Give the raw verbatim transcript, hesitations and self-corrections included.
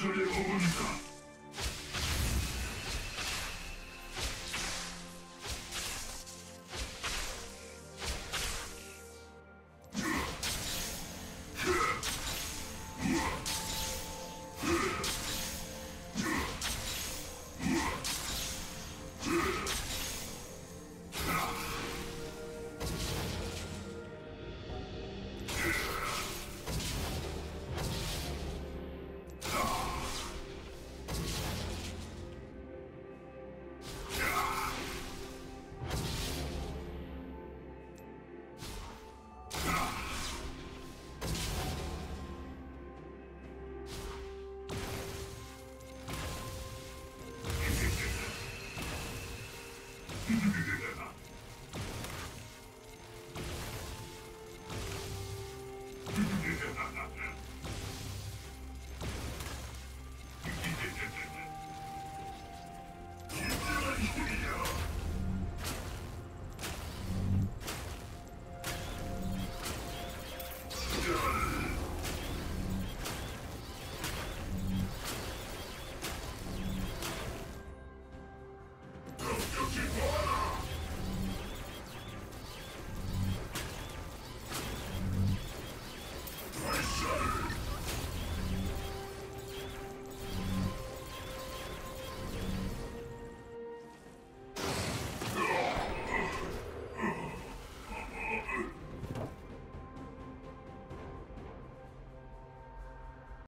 전례가 옵니다.